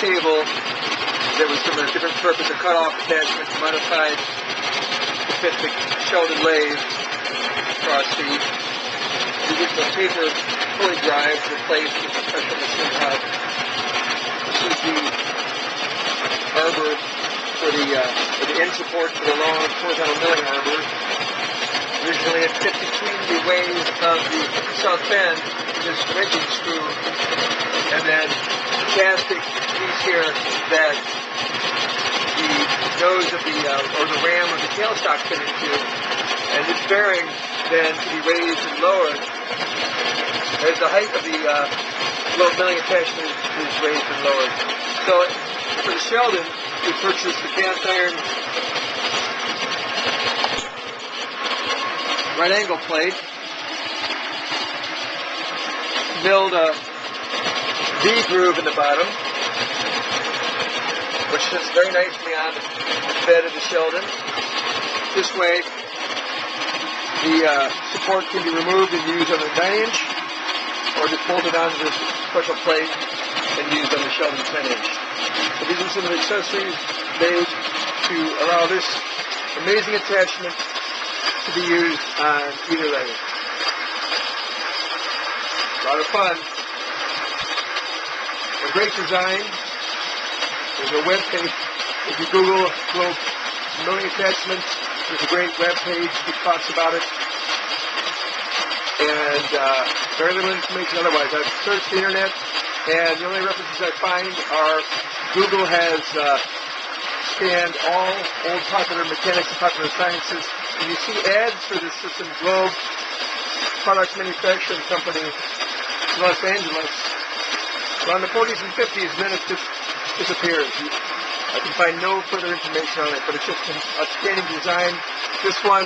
table. There was some different purpose of cut-off attachments modified to fit the Sheldon lathe across the original paper pulley drive replaced with a special machine hub. This is the arbor for the end support for the long horizontal milling arbor. Originally it fit between the ways of the south bend, this wedging screw, and then plastic piece here that the nose of the, or the ram of the tailstock fitted to, and this bearing then can be raised and lowered as the height of the low milling attachment is raised and lowered. So for the Sheldon, we purchased the cast iron right angle plate, milled a V groove in the bottom, which sits very nicely on the bed of the Sheldon. This way, the support can be removed and used on the 9-inch, or just bolted onto this special plate and used on the Sheldon 10-inch. So these are some of the accessories made to allow this amazing attachment to be used on either leg. A lot of fun. A great design. There's a web page. If you Google Globe Milling Attachments, there's a great web page that talks about it. And very little information otherwise. I've searched the internet, and the only references I find are Google has scanned all old popular mechanics and popular sciences. And you see ads for this system. Globe Products Manufacturing Company, Los Angeles. Around the 40s and 50s, then it just disappears. I can find no further information on it, but it's just an outstanding design. This one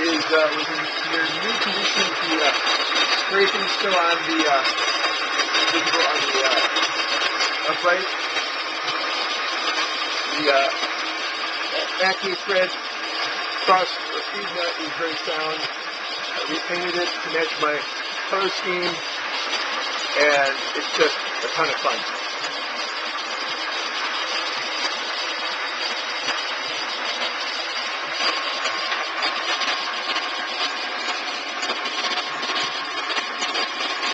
is was in their new condition. The scraping still on the visible on the upright. The acne thread cross or feed nut is very sound. I repainted it to match my color scheme, and it's just a ton of fun.